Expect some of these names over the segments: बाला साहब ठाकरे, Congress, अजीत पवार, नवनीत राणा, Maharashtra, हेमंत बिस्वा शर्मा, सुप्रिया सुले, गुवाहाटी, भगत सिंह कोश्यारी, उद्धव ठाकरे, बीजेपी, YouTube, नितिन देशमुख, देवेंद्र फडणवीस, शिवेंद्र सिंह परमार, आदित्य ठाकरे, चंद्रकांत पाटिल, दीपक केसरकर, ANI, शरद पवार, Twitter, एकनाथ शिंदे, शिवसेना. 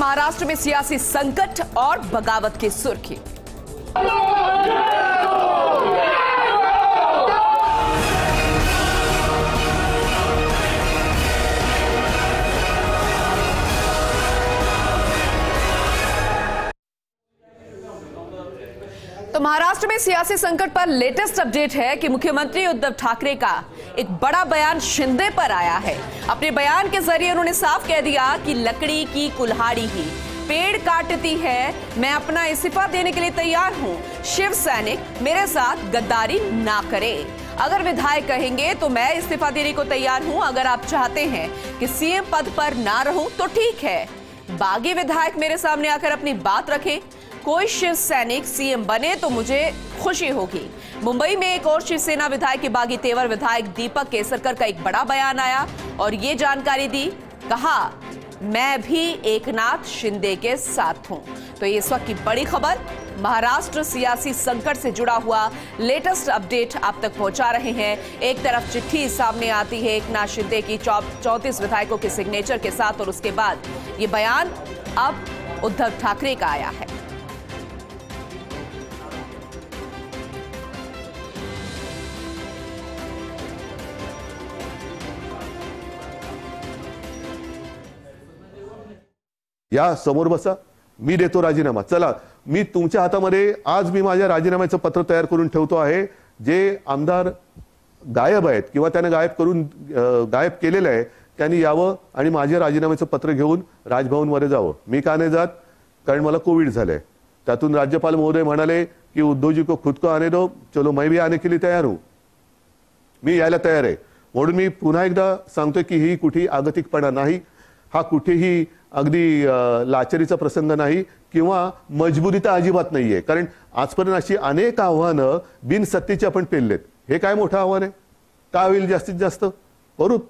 महाराष्ट्र में सियासी संकट और बगावत की सुर्खी। तो महाराष्ट्र में सियासी संकट पर लेटेस्ट अपडेट है कि मुख्यमंत्री उद्धव ठाकरे का एक बड़ा बयान शिंदे पर आया है। अपने बयान के जरिए उन्होंने साफ कह दिया कि लकड़ी की कुल्हाड़ी ही पेड़ काटती है, मैं अपना इस्तीफा देने के लिए तैयार हूं। शिव सैनिक मेरे साथ गद्दारी ना करें, अगर विधायक कहेंगे तो मैं इस्तीफा देने को तैयार हूं। अगर आप चाहते हैं कि सीएम पद पर ना रहूं तो ठीक है, बागी विधायक मेरे सामने आकर अपनी बात रखें। कोई शिव सैनिक सीएम बने तो मुझे खुशी होगी। मुंबई में एक और शिवसेना विधायक के बागी तेवर विधायक दीपक केसरकर का एक बड़ा बयान आया और ये जानकारी दी, कहा मैं भी एकनाथ शिंदे के साथ हूं। तो ये इस वक्त की बड़ी खबर, महाराष्ट्र सियासी संकट से जुड़ा हुआ लेटेस्ट अपडेट आप तक पहुंचा रहे हैं। एक तरफ चिट्ठी सामने आती है एकनाथ शिंदे की 34 विधायकों के सिग्नेचर के साथ और उसके बाद ये बयान अब उद्धव ठाकरे का आया है। या समोर बसा, मी देतो राजीनामा, चला मी तुमच्या हातामध्ये आज मी माझ्या राजीनाम्याचं पत्र तयार करून ठेवतो आहे। जे आमदार गायब आहेत किंवा त्यांनी गायब केलेलं आहे त्यांनी यावं आणि माझ्या राजीनाम्याचं पत्र घेऊन राजभवनमध्ये जावं। मी का नाही जात, कारण मला कोविड झालंय। त्यातून राज्यपाल महोदय म्हणाले की उद्धव जी को खुद को आने दो, चलो मैं भी आने के लिए तैयार हूं, मी यायला तयार आहे। म्हणून मी पुन्हा एकदा सांगतोय की ही कुठेही आगतिकपणा नाही, हा कुठेही अगदी लाचारीचा प्रसंग नाही किंवा मजबुरीता अजिबात नाहीये, कारण आजपर्यंत अशी अनेक आव्हानं बिनसत्तेची आपण पेललेत। हे काय मोठं आव्हान आहे, काय होईल जास्तीत जास्त,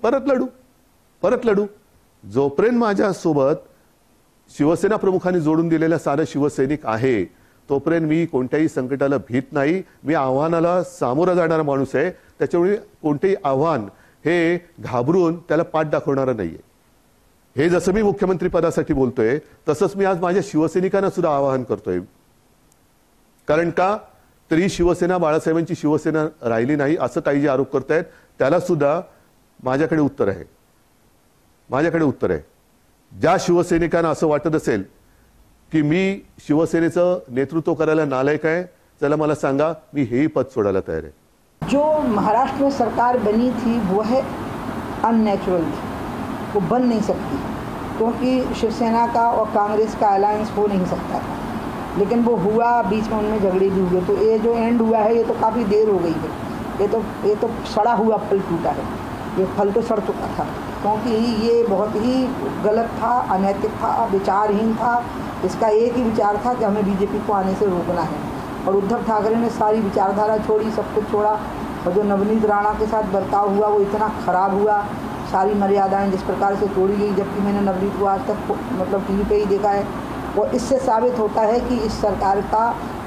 परत लढू। जोपर्यंत माझ्यासोबत शिवसेना प्रमुखांनी जोडून दिलेला सारा शिवसैनिक आहे तोपर्यंत मी कोणत्याही संकटाला भीत नाही। मी आव्हानाला सामोरा जाणारा माणूस आहे, त्याच्यामुळे कोणतेही आव्हान हे घाबरून त्याला पाठ दाखवणारा नाहीये। हे जसं मी मुख्यमंत्री पदासाठी बोलतोय तसंच मी आज माझ्या शिवसैनिकांना सुद्धा आवाहन करतोय, कारण का तर ही शिवसेना बाळासाहेबांची शिवसेना राहिली नाही असं काही जे आरोप करतायत त्याला सुद्धा माझ्याकडे उत्तर आहे। ज्या शिवसैनिकांना असं वाटत असेल की मी शिवसेनेचं नेतृत्व करायला नालायक आहे, चला मला सांगा, मी हेही पद सोडायला तयार आहे। जो महाराष्ट्र में सरकार बनी थी वो है अननेचुरल, वो बन नहीं सकती, क्योंकि शिवसेना का और कांग्रेस का अलायंस हो नहीं सकता, लेकिन वो हुआ, बीच में उनमें झगड़े भी हुए। तो ये जो एंड हुआ है ये तो काफ़ी देर हो गई है, ये तो सड़ा हुआ फल टूटा है, ये फल तो सड़ चुका था, क्योंकि ये बहुत ही गलत था, अनैतिक था, विचारहीन था। इसका एक ही विचार था कि हमें बीजेपी को आने से रोकना है, और उद्धव ठाकरे ने सारी विचारधारा छोड़ी, सब कुछ छोड़ा, और जो नवनीत राणा के साथ बर्ताव हुआ वो इतना ख़राब हुआ, सारी मर्यादाएं जिस प्रकार से तोड़ी गई, जबकि मैंने नवनीत को आज तक मतलब टीवी पे ही देखा है। और इससे साबित होता है कि इस सरकार का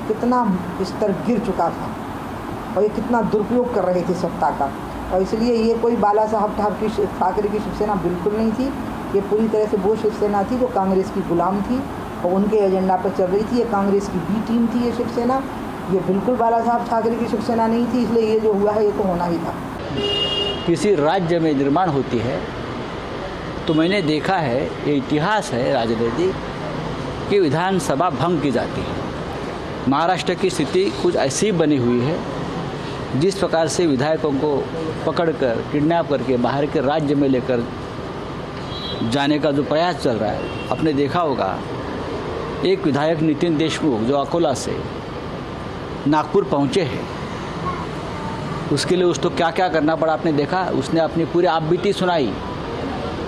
कितना स्तर गिर चुका था और ये कितना दुरुपयोग कर रहे थे सत्ता का, और इसलिए ये कोई बाला साहब ठाकरे की शिवसेना बिल्कुल नहीं थी। ये पूरी तरह से वो शिवसेना थी जो कांग्रेस की गुलाम थी और उनके एजेंडा पर चल रही थी। ये कांग्रेस की बी टीम थी, ये शिवसेना, ये बिल्कुल बाला साहब ठाकरे की शिवसेना नहीं थी। इसलिए ये जो हुआ है ये तो होना ही था। किसी राज्य में निर्माण होती है तो मैंने देखा है, ये इतिहास है राजनीति कि विधानसभा भंग की जाती है। महाराष्ट्र की स्थिति कुछ ऐसी बनी हुई है, जिस प्रकार से विधायकों को पकड़कर किडनैप करके बाहर के राज्य में लेकर जाने का जो प्रयास चल रहा है, आपने देखा होगा एक विधायक नितिन देशमुख जो अकोला से नागपुर पहुँचे हैं, उसके लिए उसको क्या क्या करना पड़ा आपने देखा। उसने अपनी पूरी आपबीती सुनाई,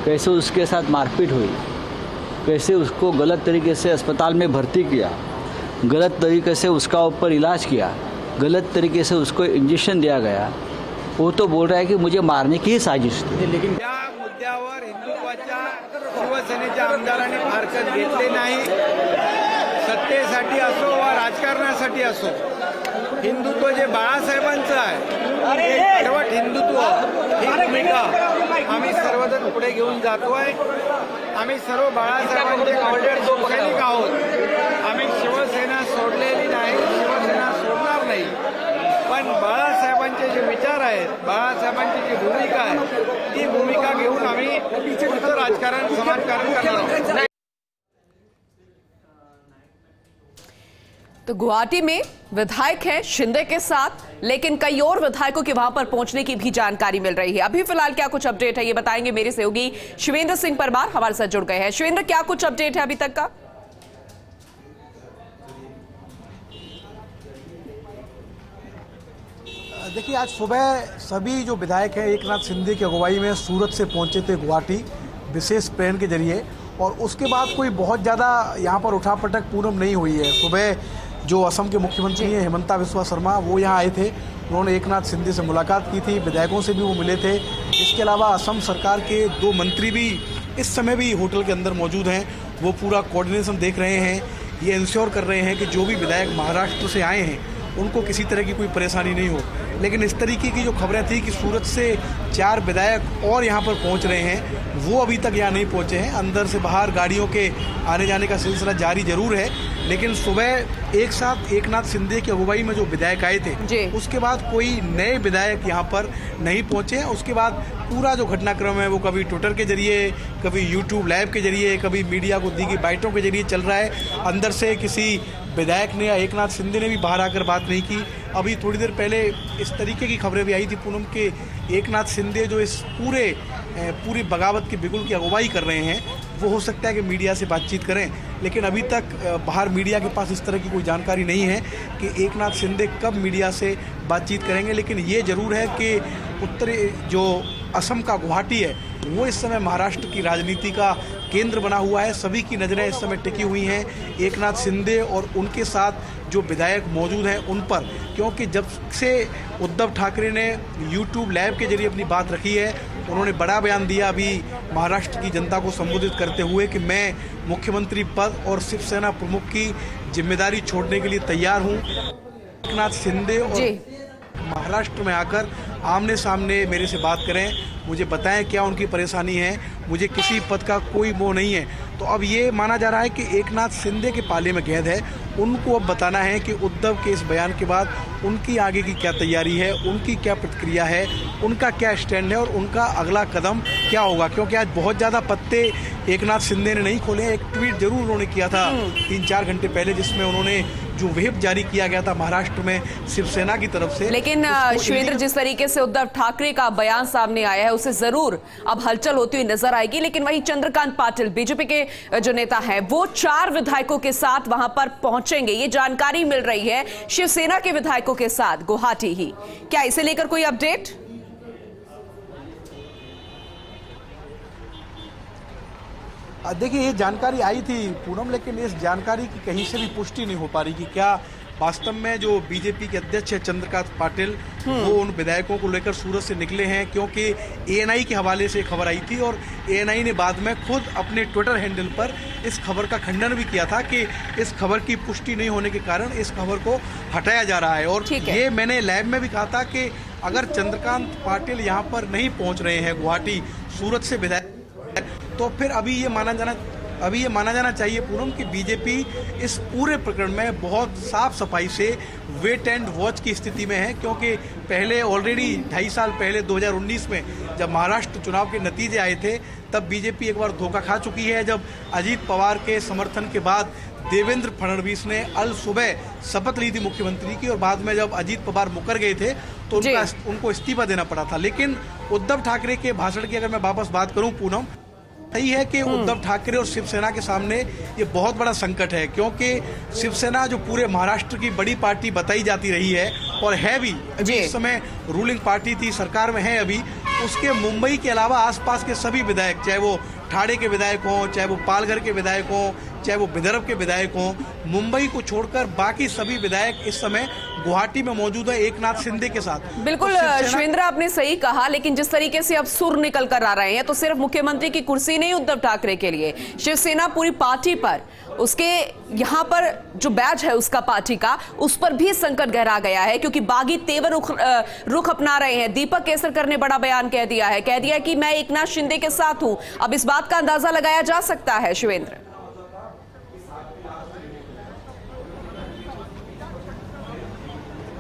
कैसे उसके साथ मारपीट हुई, कैसे उसको गलत तरीके से अस्पताल में भर्ती किया, गलत तरीके से उसका ऊपर इलाज किया, गलत तरीके से उसको इंजेक्शन दिया गया। वो तो बोल रहा है कि मुझे मारने की ही साजिश थी। लेकिन या मुद्द्यावर हिंदुत्वाच्या शिवसेनेच्या आमदारांनी हरकत घेतली नाही, सत्तेसाठी असो वा राजकारणासाठी असो, हिंदुत्व जे बाळासाहेबांचं आहे, सर्वट हिंदुत्व ही भूमिका आम्ही सर्वजण पुढे घेऊन जातोय। आम्ही सर्व बाळासाहेबांचे ऑर्डर समाजकारण। तो गुवाहाटी में विधायक हैं शिंदे के साथ, लेकिन कई और विधायकों के वहां पर पहुंचने की भी जानकारी मिल रही है। अभी फिलहाल क्या कुछ अपडेट है ये बताएंगे मेरे सहयोगी शिवेंद्र सिंह परमार, हमारे साथ जुड़ गए हैं। शिवेंद्र, क्या कुछ अपडेट है अभी तक का? देखिए, आज सुबह सभी जो विधायक हैं एकनाथ शिंदे की अगुवाई में सूरत से पहुंचे थे गुवाहाटी विशेष ट्रेन के जरिए, और उसके बाद कोई बहुत ज़्यादा यहाँ पर उठापटक पूनम नहीं हुई है। सुबह जो असम के मुख्यमंत्री हैं हेमंत बिस्वा शर्मा, वो यहाँ आए थे, उन्होंने एकनाथ शिंदे से मुलाकात की थी, विधायकों से भी वो मिले थे। इसके अलावा असम सरकार के दो मंत्री भी इस समय भी होटल के अंदर मौजूद हैं, वो पूरा कोऑर्डिनेशन देख रहे हैं, ये इंश्योर कर रहे हैं कि जो भी विधायक महाराष्ट्र से आए हैं उनको किसी तरह की कोई परेशानी नहीं हो। लेकिन इस तरीके की जो खबरें थी कि सूरत से 4 विधायक और यहाँ पर पहुँच रहे हैं, वो अभी तक यहाँ नहीं पहुँचे हैं। अंदर से बाहर गाड़ियों के आने जाने का सिलसिला जारी जरूर है, लेकिन सुबह एक साथ एकनाथ शिंदे की अगुवाई में जो विधायक आए थे, उसके बाद कोई नए विधायक यहाँ पर नहीं पहुँचे। उसके बाद पूरा जो घटनाक्रम है वो कभी ट्विटर के जरिए, कभी यूट्यूब लाइव के जरिए, कभी मीडिया को दी गई बाइटों के जरिए चल रहा है। अंदर से किसी विधायक ने या एकनाथ शिंदे ने भी बाहर आकर बात नहीं की। अभी थोड़ी देर पहले इस तरीके की खबरें भी आई थी पूनम के एकनाथ शिंदे जो इस पूरी बगावत के बिगुल की अगुवाई कर रहे हैं, वो हो सकता है कि मीडिया से बातचीत करें, लेकिन अभी तक बाहर मीडिया के पास इस तरह की कोई जानकारी नहीं है कि एकनाथ शिंदे कब मीडिया से बातचीत करेंगे। लेकिन ये ज़रूर है कि उत्तरी जो असम का गुवाहाटी है वो इस समय महाराष्ट्र की राजनीति का केंद्र बना हुआ है। सभी की नज़रें इस समय टिकी हुई हैं एकनाथ शिंदे और उनके साथ जो विधायक मौजूद हैं उन पर, क्योंकि जब से उद्धव ठाकरे ने यूट्यूब लाइव के जरिए अपनी बात रखी है, उन्होंने बड़ा बयान दिया अभी महाराष्ट्र की जनता को संबोधित करते हुए कि मैं मुख्यमंत्री पद और शिवसेना प्रमुख की जिम्मेदारी छोड़ने के लिए तैयार हूँ। एकनाथ शिंदे और महाराष्ट्र में आकर आमने सामने मेरे से बात करें, मुझे बताएं क्या उनकी परेशानी है, मुझे किसी पद का कोई मोह नहीं है। तो अब ये माना जा रहा है कि एकनाथ शिंदे के पाले में गेंद है, उनको अब बताना है कि उद्धव के इस बयान के बाद उनकी आगे की क्या तैयारी है, उनकी क्या प्रतिक्रिया है, उनका क्या स्टैंड है और उनका अगला कदम क्या होगा। क्योंकि आज बहुत ज़्यादा पत्ते एकनाथ शिंदे ने नहीं खोले। एक ट्वीट जरूर उन्होंने किया था 3-4 घंटे पहले, जिसमें उन्होंने जो व्हिप जारी किया गया था महाराष्ट्र में शिवसेना की तरफ से। लेकिन शिवेंद्र, जिस तरीके से उद्धव ठाकरे का बयान सामने आया है उसे जरूर अब हलचल होती हुई नजर आएगी। लेकिन वहीं चंद्रकांत पाटिल, बीजेपी के जो नेता हैं, वो 4 विधायकों के साथ वहां पर पहुंचेंगे, ये जानकारी मिल रही है, शिवसेना के विधायकों के साथ गुवाहाटी ही। क्या इसे लेकर कोई अपडेट? देखिए, ये जानकारी आई थी पूनम, लेकिन इस जानकारी की कहीं से भी पुष्टि नहीं हो पा रही कि क्या वास्तव में जो बीजेपी के अध्यक्ष है चंद्रकांत पाटिल वो उन विधायकों को लेकर सूरत से निकले हैं। क्योंकि ANI के हवाले से खबर आई थी और ANI ने बाद में खुद अपने ट्विटर हैंडल पर इस खबर का खंडन भी किया था कि इस खबर की पुष्टि नहीं होने के कारण इस खबर को हटाया जा रहा है। और ये मैंने लाइव में भी कहा था कि अगर चंद्रकांत पाटिल यहाँ पर नहीं पहुँच रहे हैं गुवाहाटी, सूरत से विधायक, तो फिर अभी ये माना जाना चाहिए पूनम कि बीजेपी इस पूरे प्रकरण में बहुत साफ सफाई से वेट एंड वॉच की स्थिति में है। क्योंकि पहले ऑलरेडी 2.5 साल पहले 2019 में जब महाराष्ट्र चुनाव के नतीजे आए थे, तब बीजेपी एक बार धोखा खा चुकी है, जब अजीत पवार के समर्थन के बाद देवेंद्र फडणवीस ने अल सुबह शपथ ली थी मुख्यमंत्री की, और बाद में जब अजीत पवार मुकर गए थे तो उनको इस्तीफा देना पड़ा था। लेकिन उद्धव ठाकरे के भाषण की अगर मैं वापस बात करूँ पूनम, सही है कि उद्धव ठाकरे और शिवसेना के सामने ये बहुत बड़ा संकट है, क्योंकि शिवसेना जो पूरे महाराष्ट्र की बड़ी पार्टी बताई जाती रही है और है भी, इस समय रूलिंग पार्टी थी, सरकार में है अभी, उसके मुंबई के अलावा आसपास के सभी विधायक, चाहे वो ठाणे के विधायक हों, चाहे वो पालघर के विधायक हों, चाहे वो विदर्भ के विधायक हों, मुंबई को छोड़कर बाकी सभी विधायक इस समय गुवाहाटी में मौजूद है एकनाथ शिंदे के साथ। बिल्कुल शिवेंद्र, आपने सही कहा, लेकिन जिस तरीके से अब सुर निकल कर आ रहे हैं, तो सिर्फ मुख्यमंत्री की कुर्सी नहीं उद्धव ठाकरे के लिए, शिवसेना पूरी पार्टी पर, उसके यहाँ पर जो बैज है उसका, पार्टी का, उस पर भी संकट गहरा गया है, क्योंकि बागी तेवर रुख अपना रहे हैं। दीपक केसरकर ने बड़ा बयान कह दिया है कि मैं एकनाथ शिंदे के साथ हूं। अब इस बात का अंदाजा लगाया जा सकता है शिवेंद्र?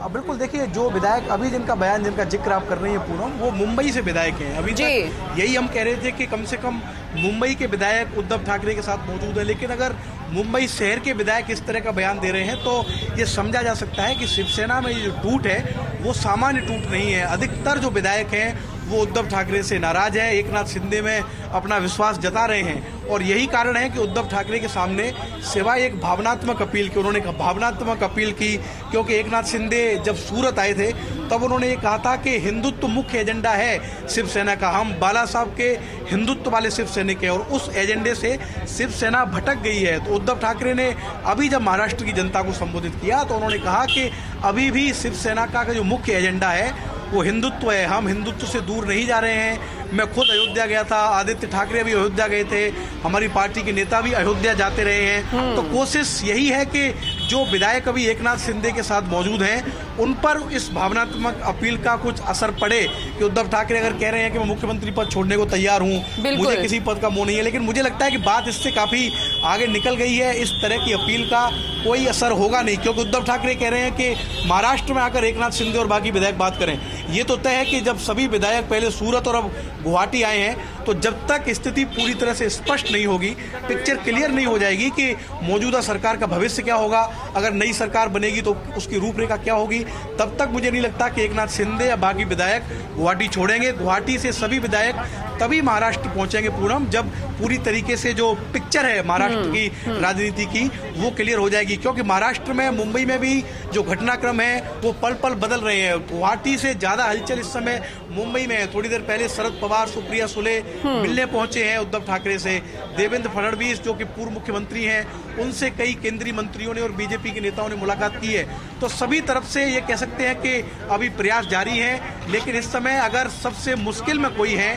अब बिल्कुल देखिए, जो विधायक अभी जिनका जिक्र आप कर रहे हैं पूनम, वो मुंबई से विधायक हैं। अभी यही हम कह रहे थे कि कम से कम मुंबई के विधायक उद्धव ठाकरे के साथ मौजूद है, लेकिन अगर मुंबई शहर के विधायक इस तरह का बयान दे रहे हैं तो ये समझा जा सकता है कि शिवसेना में जो टूट है वो सामान्य टूट नहीं है। अधिकतर जो विधायक हैं वो उद्धव ठाकरे से नाराज है, एकनाथ शिंदे में अपना विश्वास जता रहे हैं और यही कारण है कि उद्धव ठाकरे के सामने सिवाय एक भावनात्मक अपील की, उन्होंने भावनात्मक अपील की क्योंकि एकनाथ शिंदे जब सूरत आए थे तब उन्होंने ये कहा था कि हिंदुत्व मुख्य एजेंडा है शिवसेना का, हम बाला साहब के हिंदुत्व वाले शिवसैनिक हैं और उस एजेंडे से शिवसेना भटक गई है। तो उद्धव ठाकरे ने अभी जब महाराष्ट्र की जनता को संबोधित किया तो उन्होंने कहा कि अभी भी शिवसेना का जो मुख्य एजेंडा है वो हिंदुत्व है, हम हिंदुत्व से दूर नहीं जा रहे हैं। मैं खुद अयोध्या गया था, आदित्य ठाकरे भी अयोध्या गए थे, हमारी पार्टी के नेता भी अयोध्या जाते रहे हैं। तो कोशिश यही है कि जो विधायक अभी एकनाथ शिंदे के साथ मौजूद हैं उन पर इस भावनात्मक अपील का कुछ असर पड़े कि उद्धव ठाकरे अगर कह रहे हैं कि मैं मुख्यमंत्री पद छोड़ने को तैयार हूं, मुझे किसी पद का मोह नहीं है, लेकिन मुझे लगता है कि बात इससे काफ़ी आगे निकल गई है, इस तरह की अपील का कोई असर होगा नहीं क्योंकि उद्धव ठाकरे कह रहे हैं कि महाराष्ट्र में आकर एकनाथ शिंदे और बाकी विधायक बात करें। ये तो तय है कि जब सभी विधायक पहले सूरत और अब गुवाहाटी आए हैं तो जब तक स्थिति पूरी तरह से स्पष्ट नहीं होगी, पिक्चर क्लियर नहीं हो जाएगी कि मौजूदा सरकार का भविष्य क्या होगा, अगर नई सरकार बनेगी तो उसकी रूपरेखा क्या होगी, तब तक मुझे नहीं लगता कि एकनाथ शिंदे या बाकी विधायक गुवाहाटी छोड़ेंगे। गुवाहाटी से सभी विधायक तभी महाराष्ट्र पहुंचेंगे पूरम जब पूरी तरीके से जो पिक्चर है महाराष्ट्र की राजनीति की वो क्लियर हो जाएगी क्योंकि महाराष्ट्र में मुंबई में भी जो घटनाक्रम है वो पल पल बदल रहे हैं। गुवाहाटी से ज़्यादा हलचल इस समय मुंबई में है। थोड़ी देर पहले शरद पवार, सुप्रिया सुले मिलने पहुंचे हैं उद्धव ठाकरे से। देवेंद्र फडणवीस जो कि पूर्व मुख्यमंत्री हैं उनसे कई केंद्रीय मंत्रियों ने और बीजेपी के नेताओं ने मुलाकात की है। तो सभी तरफ से ये कह सकते हैं कि अभी प्रयास जारी है, लेकिन इस समय अगर सबसे मुश्किल में कोई है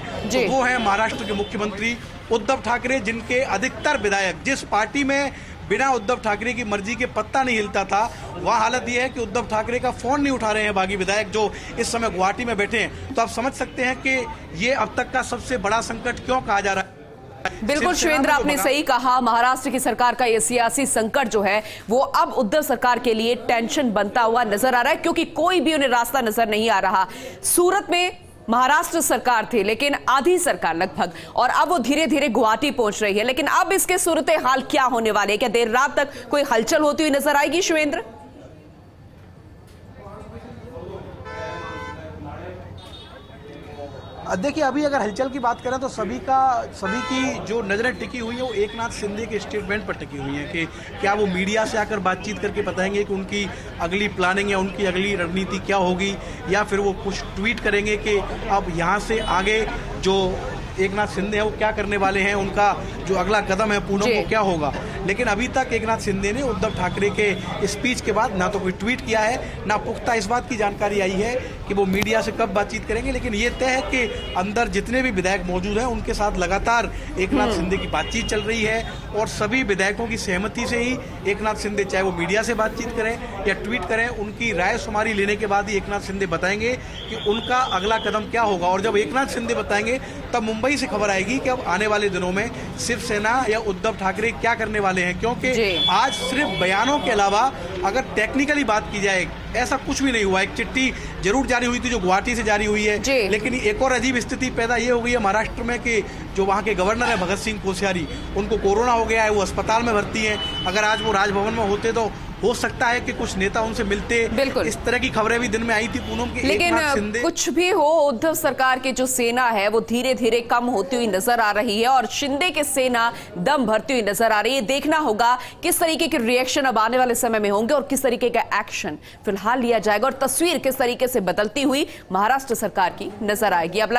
तो वो है महाराष्ट्र के मुख्यमंत्री उद्धव ठाकरे, जिनके अधिकतर विधायक, जिस पार्टी में बिना उद्धव ठाकरे की मर्जी के पत्ता नहीं हिलता था, वहाँ हालत यह है कि उद्धव ठाकरे का फोन नहीं उठा रहे हैं बागी विधायक जो इस समय गुवाहाटी में बैठे हैं। तो आप समझ सकते हैं कि ये अब तक का सबसे बड़ा संकट क्यों कहा जा रहा है। बिल्कुल शिवेंद्र, आपने सही कहा, महाराष्ट्र की सरकार का ये सियासी संकट जो है वो अब उद्धव सरकार के लिए टेंशन बनता हुआ नजर आ रहा है क्योंकि कोई भी उन्हें रास्ता नजर नहीं आ रहा। सूरत में महाराष्ट्र सरकार थी लेकिन आधी सरकार लगभग, और अब वो धीरे धीरे गुवाहाटी पहुंच रही है, लेकिन अब इसके सूरत हाल क्या होने वाले, क्या देर रात तक कोई हलचल होती हुई नजर आएगी शिवेंद्र? देखिए, अभी अगर हलचल की बात करें तो सभी की जो नज़रें टिकी हुई है वो एकनाथ शिंदे के स्टेटमेंट पर टिकी हुई हैं कि क्या वो मीडिया से आकर बातचीत करके बताएंगे कि उनकी अगली प्लानिंग या उनकी अगली रणनीति क्या होगी, या फिर वो कुछ ट्वीट करेंगे कि अब यहाँ से आगे जो एकनाथ शिंदे हैं वो क्या करने वाले हैं, उनका जो अगला कदम है पूनम वो क्या होगा। लेकिन अभी तक एकनाथ शिंदे ने उद्धव ठाकरे के स्पीच के बाद ना तो कोई ट्वीट किया है, ना पुख्ता इस बात की जानकारी आई है कि वो मीडिया से कब बातचीत करेंगे, लेकिन ये तय है कि अंदर जितने भी विधायक मौजूद हैं उनके साथ लगातार एकनाथ शिंदे की बातचीत चल रही है और सभी विधायकों की सहमति से ही एकनाथ शिंदे, चाहे वो मीडिया से बातचीत करें या ट्वीट करें, उनकी राय शुमारी लेने के बाद ही एकनाथ शिंदे बताएंगे कि उनका अगला कदम क्या होगा। और जब एकनाथ शिंदे बताएंगे तब मुंबई से खबर आएगी कि अब आने वाले दिनों में शिवसेना या उद्धव ठाकरे क्या करने वाले हैं, क्योंकि आज सिर्फ बयानों के अलावा अगर टेक्निकली बात की जाए ऐसा कुछ भी नहीं हुआ। एक चिट्ठी जरूर जारी हुई थी जो गुवाहाटी से जारी हुई है, लेकिन एक और अजीब स्थिति पैदा ये हो गई है महाराष्ट्र में कि जो वहाँ के गवर्नर है भगत सिंह कोश्यारी, उनको कोरोना हो गया है, वो अस्पताल में भर्ती हैं। अगर आज वो राजभवन में होते तो हो सकता है कि कुछ नेता उनसे मिलते, इस तरह की खबरें भी दिन में आई थी पूनम की। लेकिन कुछ भी हो, उद्धव सरकार की जो सेना है वो धीरे धीरे कम होती हुई नजर आ रही है और शिंदे की सेना दम भरती हुई नजर आ रही है। देखना होगा किस तरीके के रिएक्शन अब आने वाले समय में होंगे और किस तरीके का एक्शन फिलहाल लिया जाएगा और तस्वीर किस तरीके से बदलती हुई महाराष्ट्र सरकार की नजर आएगी। अब